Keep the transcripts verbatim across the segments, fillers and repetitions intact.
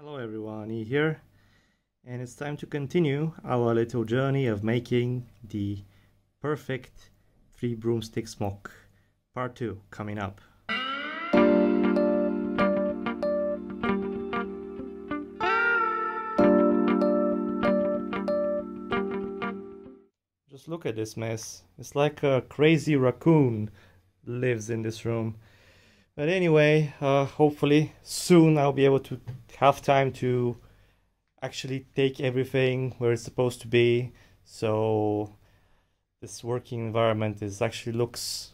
Hello everyone, E here, and it's time to continue our little journey of making the perfect Three Broomsticks mock. Part two coming up. Just look at this mess. It's like a crazy raccoon lives in this room. But anyway, uh, hopefully soon I'll be able to have time to actually take everything where it's supposed to be. So this working environment is actually looks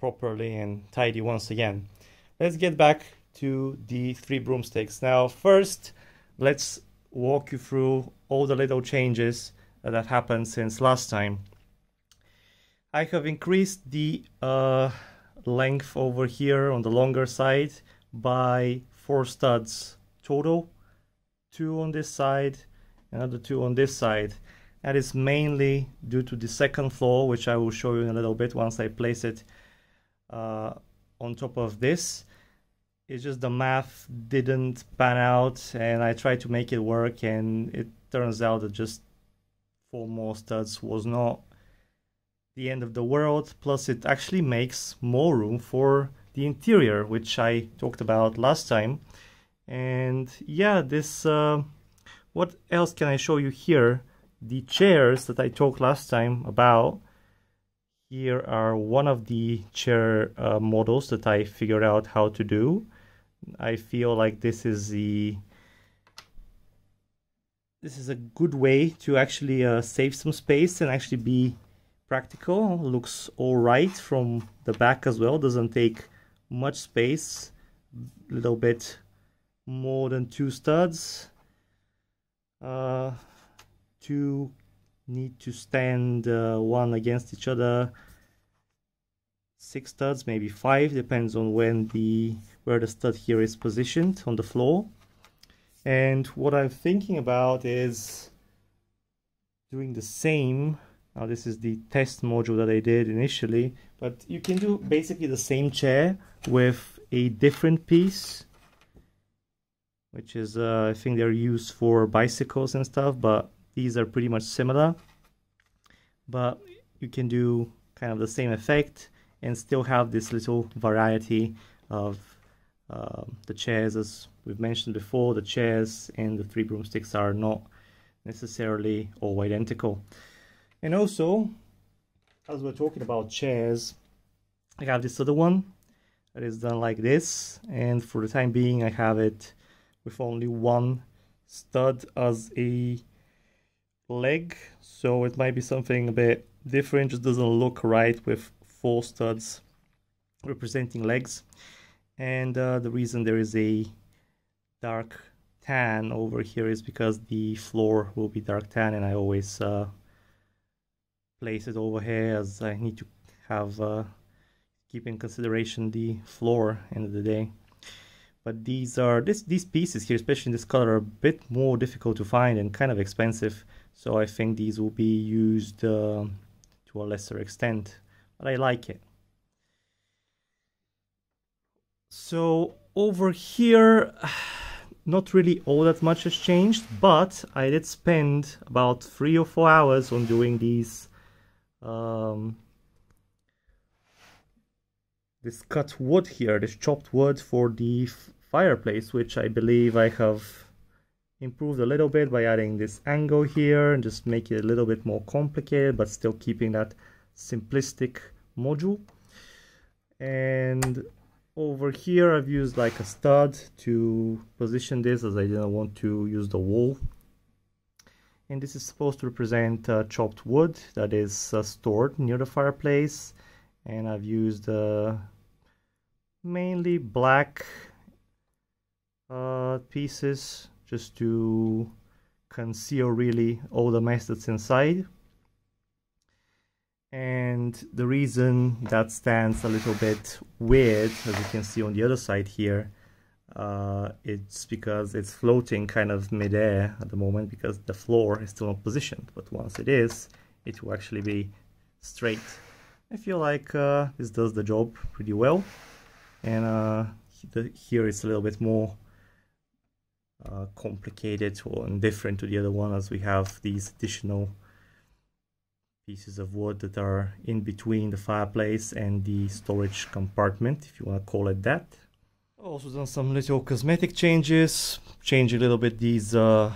properly and tidy once again. Let's get back to the Three Broomsticks. Now first, let's walk you through all the little changes that happened since last time. I have increased the... Uh, length over here on the longer side by four studs total, two on this side, another two on this side. That is mainly due to the second floor, which I will show you in a little bit once I place it uh, on top of this. It's just the math didn't pan out and I tried to make it work, and it turns out that just four more studs was not the end of the world. Plus it actually makes more room for the interior, which I talked about last time. And yeah, this uh, what else can I show you here? The chairs that I talked last time about. Here are one of the chair uh, models that I figured out how to do. I feel like this is the this is a good way to actually uh, save some space and actually be practical. Looks all right from the back as well, doesn't take much space, a little bit more than two studs. Uh, two need to stand uh, one against each other, six studs, maybe five, depends on when the where the stud here is positioned on the floor. And what I'm thinking about is doing the same. Now this is the test module that I did initially, but you can do basically the same chair with a different piece, which is uh, I think they're used for bicycles and stuff, but these are pretty much similar. But you can do kind of the same effect and still have this little variety of uh, the chairs. As we've mentioned before, the chairs and the Three Broomsticks are not necessarily all identical. And also, as we're talking about chairs, I have this other one that is done like this, and for the time being I have it with only one stud as a leg, so it might be something a bit different. Just doesn't look right with four studs representing legs. And uh, the reason there is a dark tan over here is because the floor will be dark tan, and I always uh, place it over here, as I need to have uh, keep in consideration the floor end of the day. But these are this these pieces here, especially in this color, are a bit more difficult to find and kind of expensive, so I think these will be used uh, to a lesser extent, but I like it. So over here, not really all that much has changed, but I did spend about three or four hours on doing these Um, this cut wood here, this chopped wood for the fireplace, which I believe I have improved a little bit by adding this angle here and just make it a little bit more complicated, but still keeping that simplistic module. And over here I've used like a stud to position this, as I didn't want to use the wall. And this is supposed to represent uh, chopped wood that is uh, stored near the fireplace. And I've used uh, mainly black uh, pieces just to conceal really all the mess that's inside. And the reason that stands a little bit weird, as you can see on the other side here, Uh, it's because it's floating kind of midair at the moment, because the floor is still not positioned, but once it is, it will actually be straight. I feel like uh, this does the job pretty well, and uh, the, here it's a little bit more uh, uh, complicated or different to the other one, as we have these additional pieces of wood that are in between the fireplace and the storage compartment, if you want to call it that. Also done some little cosmetic changes, change a little bit these uh,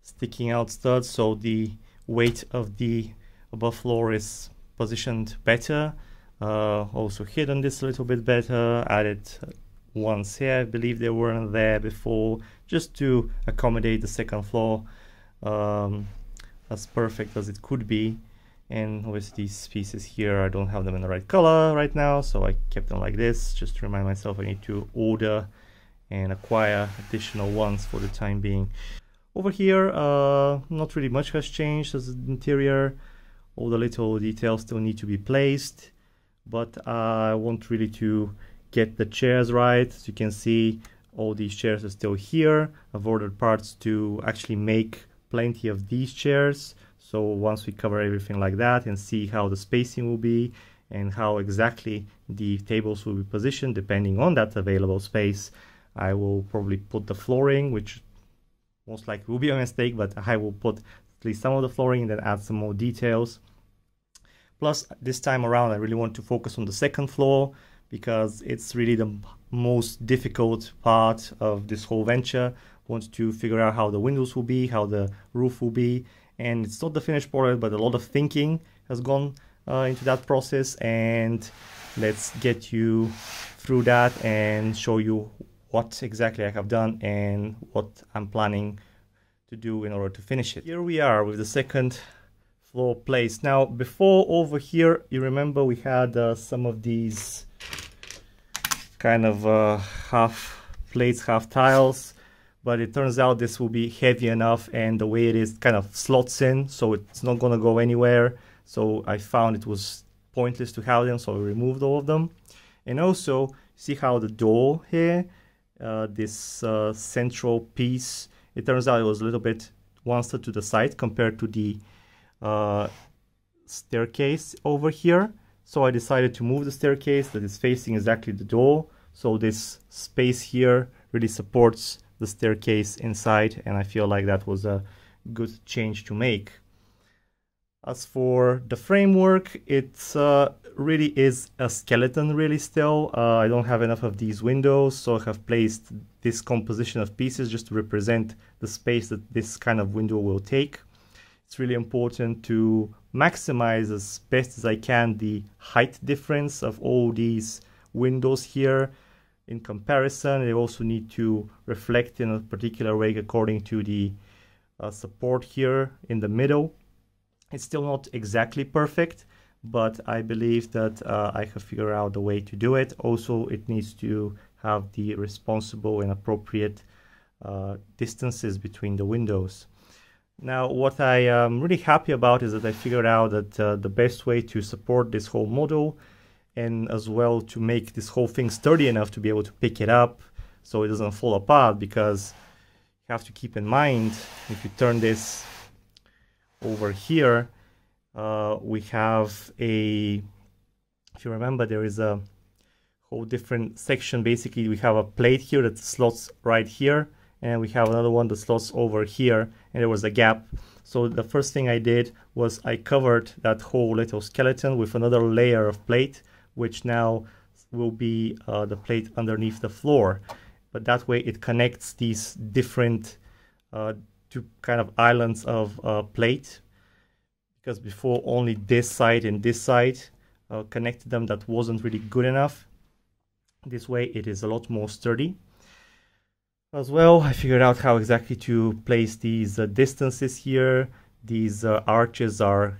sticking out studs, so the weight of the above floor is positioned better, uh, also hidden this a little bit better, added ones here, I believe they weren't there before, just to accommodate the second floor um, as perfect as it could be. And with these pieces here, I don't have them in the right color right now, so I kept them like this, just to remind myself I need to order and acquire additional ones for the time being. Over here, uh, not really much has changed as the interior. All the little details still need to be placed, but uh, I want really to get the chairs right. As you can see, all these chairs are still here. I've ordered parts to actually make plenty of these chairs. So once we cover everything like that and see how the spacing will be and how exactly the tables will be positioned depending on that available space, I will probably put the flooring, which most likely will be a mistake, but I will put at least some of the flooring and then add some more details. Plus, this time around I really want to focus on the second floor, because it's really the most difficult part of this whole venture. I want to figure out how the windows will be, how the roof will be. And it's not the finished product, but a lot of thinking has gone uh, into that process, and let's get you through that and show you what exactly I have done and what I'm planning to do in order to finish it. Here we are with the second floor place. Now, before over here, you remember we had uh, some of these kind of uh, half plates, half tiles. But it turns out this will be heavy enough, and the way it is kind of slots in, so it's not going to go anywhere. So I found it was pointless to have them, so I removed all of them. And also, see how the door here, uh, this uh, central piece, it turns out it was a little bit one step to the side compared to the uh, staircase over here. So I decided to move the staircase that is facing exactly the door. So this space here really supports the staircase inside, and I feel like that was a good change to make. As for the framework, it uh, really is a skeleton really still. Uh, I don't have enough of these windows, so I have placed this composition of pieces just to represent the space that this kind of window will take. It's really important to maximize as best as I can the height difference of all these windows here. In comparison, they also need to reflect in a particular way according to the uh, support here in the middle. It's still not exactly perfect, but I believe that uh, I have figured out the way to do it. Also, it needs to have the responsible and appropriate uh, distances between the windows. Now, what I am really happy about is that I figured out that uh, the best way to support this whole model, and as well to make this whole thing sturdy enough to be able to pick it up so it doesn't fall apart, because you have to keep in mind, if you turn this over here, uh, we have a, if you remember, there is a whole different section. Basically, we have a plate here that slots right here, and we have another one that slots over here, and there was a gap. So the first thing I did was I covered that whole little skeleton with another layer of plate, which now will be uh, the plate underneath the floor. But that way it connects these different uh, two kind of islands of uh, plate, because before only this side and this side uh, connected them. That wasn't really good enough. This way it is a lot more sturdy. As well, I figured out how exactly to place these uh, distances here. These uh, arches are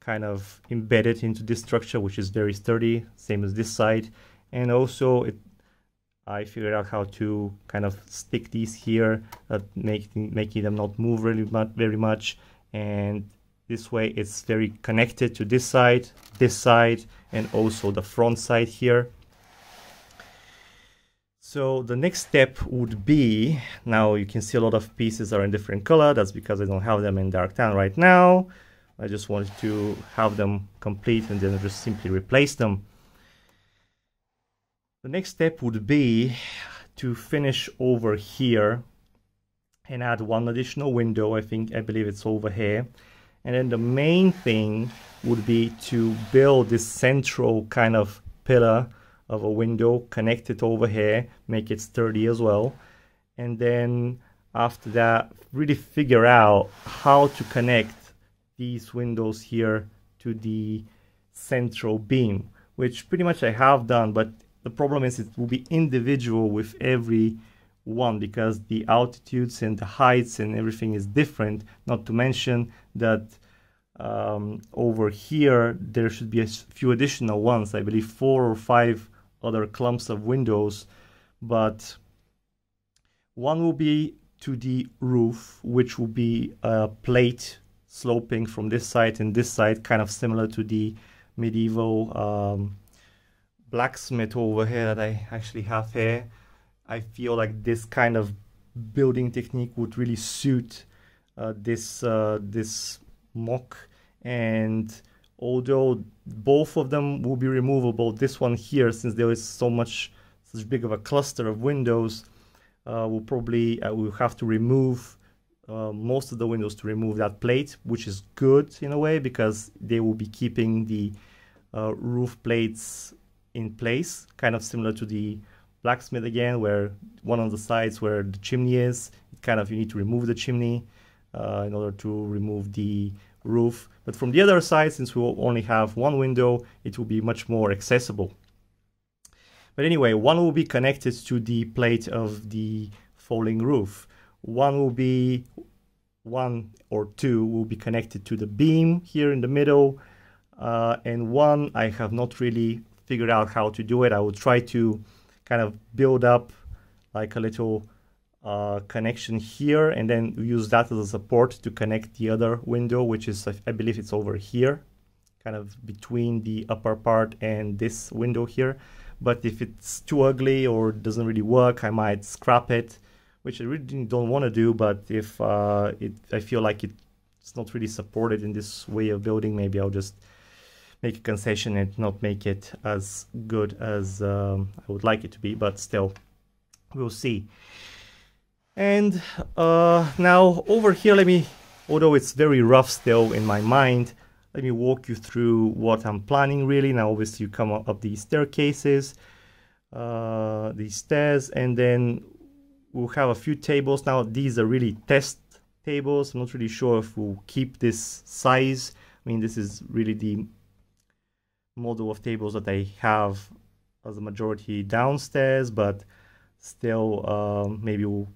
kind of embedded into this structure, which is very sturdy, same as this side. And also it, I figured out how to kind of stick these here, uh, making making them not move really much, very much. And this way it's very connected to this side, this side, and also the front side here. So the next step would be, now you can see a lot of pieces are in different color. That's because I don't have them in dark tan right now. I just wanted to have them complete and then just simply replace them. The next step would be to finish over here and add one additional window. I think I believe it's over here. And then the main thing would be to build this central kind of pillar of a window, connect it over here, make it sturdy as well. And then after that, really figure out how to connect these windows here to the central beam, which pretty much I have done, but the problem is it will be individual with every one because the altitudes and the heights and everything is different, not to mention that um, over here there should be a few additional ones, I believe four or five other clumps of windows, but one will be to the roof, which will be a plate sloping from this side and this side, kind of similar to the medieval um, blacksmith over here that I actually have here. I feel like this kind of building technique would really suit uh, this uh, this mock, and although both of them will be removable, this one here, since there is so much such big of a cluster of windows, uh, we'll probably uh, we'll have to remove uh, most of the windows to remove that plate, which is good in a way because they will be keeping the uh, roof plates in place, kind of similar to the blacksmith again, where one on the sides where the chimney is, it kind of, you need to remove the chimney uh, in order to remove the roof. But from the other side, since we will only have one window, it will be much more accessible. But anyway, one will be connected to the plate of the falling roof. One will be, one or two will be connected to the beam here in the middle. Uh, and one, I have not really figured out how to do it. I will try to kind of build up like a little uh, connection here and then use that as a support to connect the other window, which is, I believe it's over here, kind of between the upper part and this window here. But if it's too ugly or doesn't really work, I might scrap it, which I really don't want to do. But if uh, it, I feel like it, it's not really supported in this way of building, maybe I'll just make a concession and not make it as good as um, I would like it to be, but still, we'll see. And uh, now over here, let me, although it's very rough still in my mind, let me walk you through what I'm planning really. Now obviously you come up, up these staircases, uh, these stairs, and then we'll have a few tables. Now these are really test tables. I'm not really sure if we'll keep this size. I mean, this is really the model of tables that I have as a majority downstairs, but still uh, maybe we'll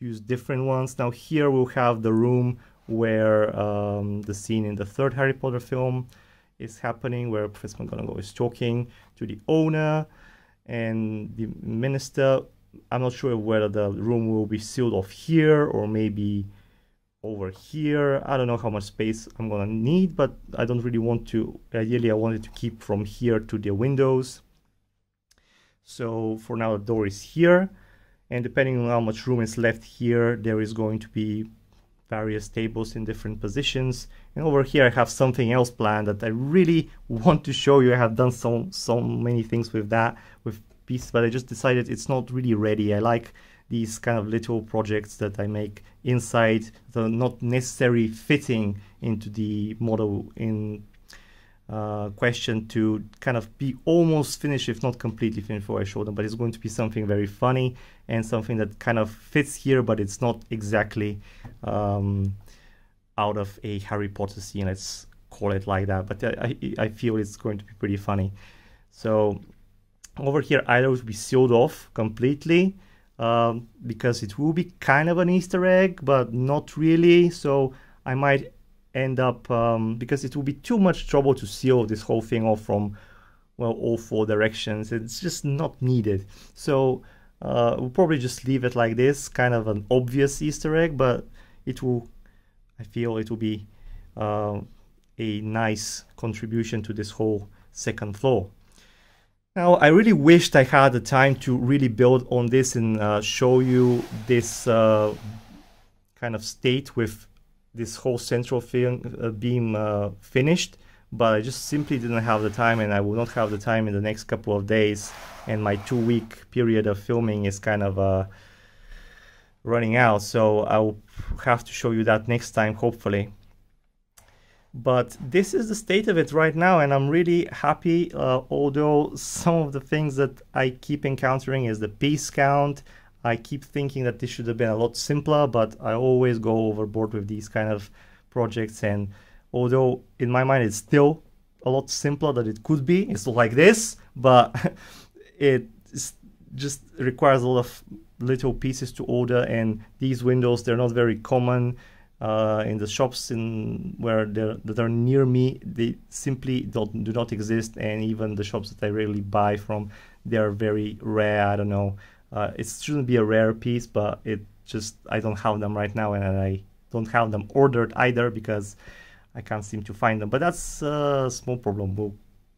use different ones. Now here we'll have the room where um, the scene in the third Harry Potter film is happening, where Professor McGonagall is talking to the owner and the minister. I'm not sure whether the room will be sealed off here or maybe over here. I don't know how much space I'm gonna need, but I don't really want to, ideally I wanted to keep from here to the windows. So for now the door is here, and depending on how much room is left here, there is going to be various tables in different positions. And over here I have something else planned that I really want to show you. I have done so, so many things with that, with pieces, but I just decided it's not really ready. I like these kind of little projects that I make inside, the not necessarily fitting into the model in uh, question, to kind of be almost finished, if not completely finished before I show them, but it's going to be something very funny and something that kind of fits here, but it's not exactly um, out of a Harry Potter scene, let's call it like that, but I, I feel it's going to be pretty funny. So over here either will be sealed off completely, Um, because it will be kind of an Easter egg, but not really, so I might end up, um, because it will be too much trouble to seal this whole thing off from, well, all four directions, it's just not needed. So uh, we'll probably just leave it like this, kind of an obvious Easter egg, but it will, I feel it will be uh, a nice contribution to this whole second floor. Now, I really wished I had the time to really build on this and uh, show you this uh, kind of state with this whole central film, uh, beam uh, finished, but I just simply didn't have the time, and I will not have the time in the next couple of days, and my two week period of filming is kind of uh, running out, so I'll have to show you that next time, hopefully. But this is the state of it right now, and I'm really happy, uh, although some of the things that I keep encountering is the piece count. I keep thinking that this should have been a lot simpler, but I always go overboard with these kind of projects, and although in my mind it's still a lot simpler than it could be, it's not like this, but it just requires a lot of little pieces to order, and these windows, they're not very common. Uh, in the shops in where they're, that are near me, they simply don't, do not exist, and even the shops that I rarely buy from, they are very rare. I don't know. Uh, it shouldn't be a rare piece, but it just, I don't have them right now, and I don't have them ordered either because I can't seem to find them. But that's a small problem. We'll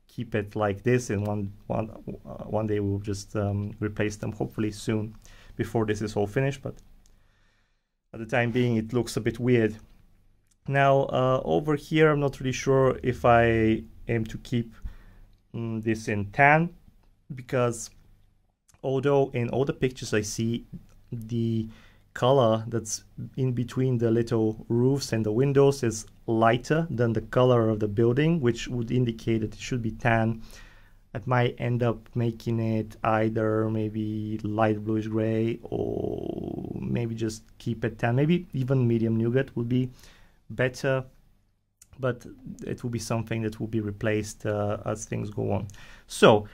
keep it like this, and one one uh, one day we'll just um, replace them. Hopefully soon, before this is all finished, but. At the time being, it looks a bit weird. Now, uh, over here, I'm not really sure if I aim to keep um, this in tan, because although in all the pictures I see, the color that's in between the little roofs and the windows is lighter than the color of the building, which would indicate that it should be tan. I might end up making it either maybe light bluish gray, or maybe just keep it tan. Maybe even medium nougat would be better, but it will be something that will be replaced uh, as things go on. So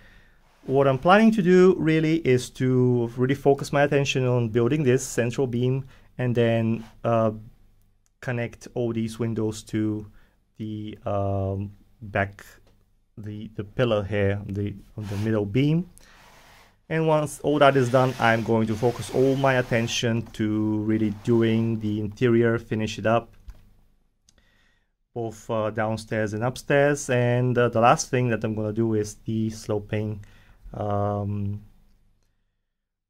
what I'm planning to do really is to really focus my attention on building this central beam, and then uh, connect all these windows to the um, back The, the pillar here, the, on the middle beam. And once all that is done, I'm going to focus all my attention to really doing the interior, finish it up, both uh, downstairs and upstairs. And uh, the last thing that I'm going to do is the sloping um,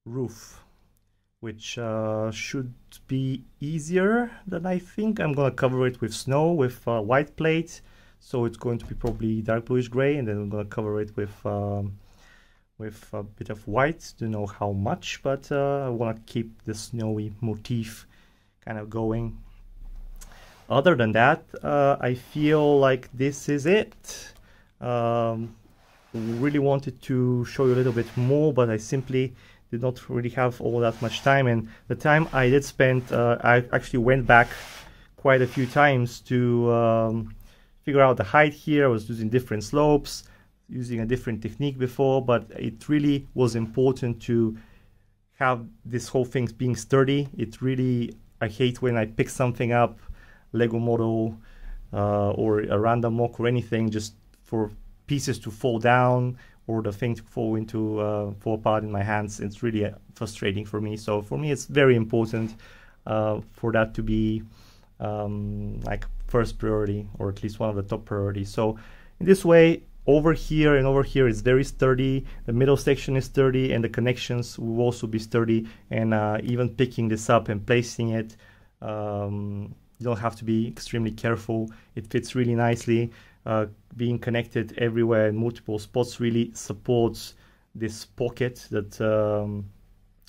roof, which uh, should be easier than I think. I'm going to cover it with snow, with uh, white plate. So it's going to be probably dark bluish gray, and then I'm going to cover it with um, with a bit of white. Don't know how much, but uh, I want to keep the snowy motif kind of going. Other than that, uh, I feel like this is it. Um, really wanted to show you a little bit more, but I simply did not really have all that much time. And the time I did spend, uh, I actually went back quite a few times to. Um, figure out the height here. I was using different slopes, using a different technique before, but it really was important to have this whole thing being sturdy. It really, I hate when I pick something up, Lego model uh, or a random mock or anything, just for pieces to fall down or the thing to fall into, uh, fall apart in my hands. It's really uh, frustrating for me. So for me, it's very important uh, for that to be um, like first priority, or at least one of the top priorities. So in this way, over here and over here is very sturdy, the middle section is sturdy, and the connections will also be sturdy. And uh, even picking this up and placing it, um, you don't have to be extremely careful. It fits really nicely. Uh, being connected everywhere in multiple spots really supports this pocket that um,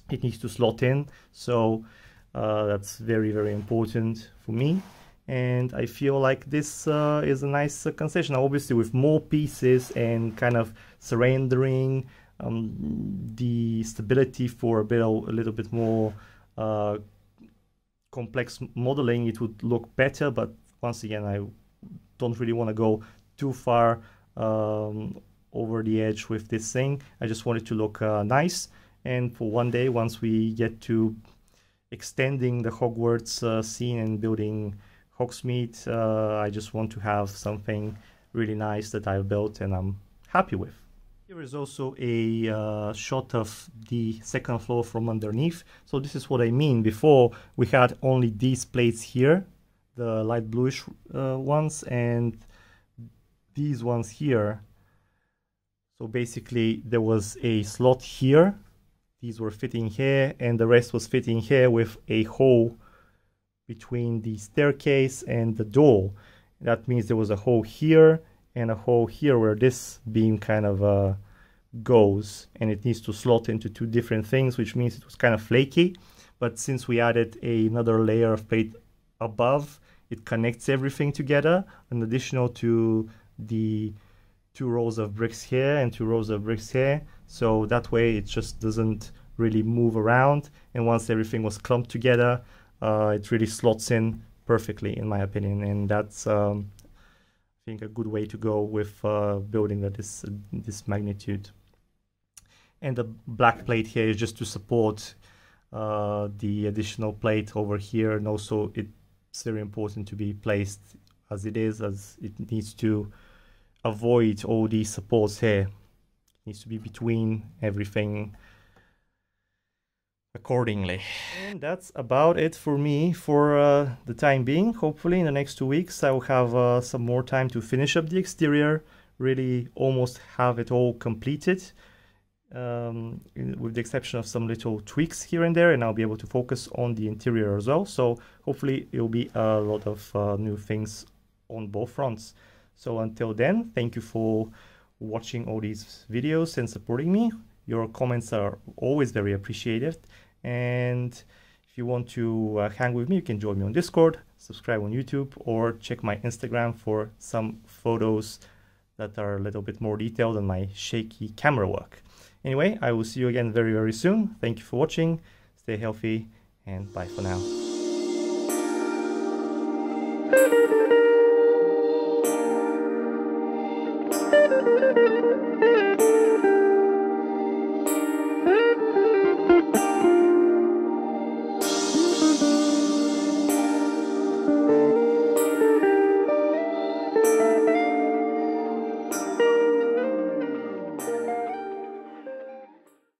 it needs to slot in. So uh, that's very, very important for me. And I feel like this uh, is a nice uh, concession. Now, obviously, with more pieces and kind of surrendering um, the stability for a bit, a little bit more uh, complex modeling, it would look better. But once again, I don't really want to go too far um, over the edge with this thing. I just want it to look uh, nice. And for one day, once we get to extending the Hogwarts uh, scene and building Hogsmeade, uh, I just want to have something really nice that I've built and I'm happy with. Here is also a uh, shot of the second floor from underneath. So this is what I mean. Before, we had only these plates here, the light bluish uh, ones, and these ones here. So basically there was a slot here, these were fitting here, and the rest was fitting here with a hole between the staircase and the door. That means there was a hole here and a hole here where this beam kind of uh, goes, and it needs to slot into two different things, which means it was kind of flaky. but since we added a, another layer of plate above, it connects everything together, in additional to the two rows of bricks here and two rows of bricks here. So that way it just doesn't really move around. And once everything was clumped together, uh, it really slots in perfectly, in my opinion. And that's, um, I think, a good way to go with uh, building that is uh, this magnitude. And the black plate here is just to support uh, the additional plate over here. And also it's very important to be placed as it is, as it needs to avoid all these supports here. It needs to be between everything accordingly. And that's about it for me for uh, the time being. Hopefully in the next two weeks I will have uh, some more time to finish up the exterior, really almost have it all completed, um, with the exception of some little tweaks here and there, and I'll be able to focus on the interior as well. So hopefully it will be a lot of uh, new things on both fronts. So until then, thank you for watching all these videos and supporting me. Your comments are always very appreciated. And if you want to uh, hang with me, you can join me on Discord, subscribe on YouTube, or check my Instagram for some photos that are a little bit more detailed than my shaky camera work. Anyway, I will see you again very, very soon. Thank you for watching. Stay healthy and bye for now.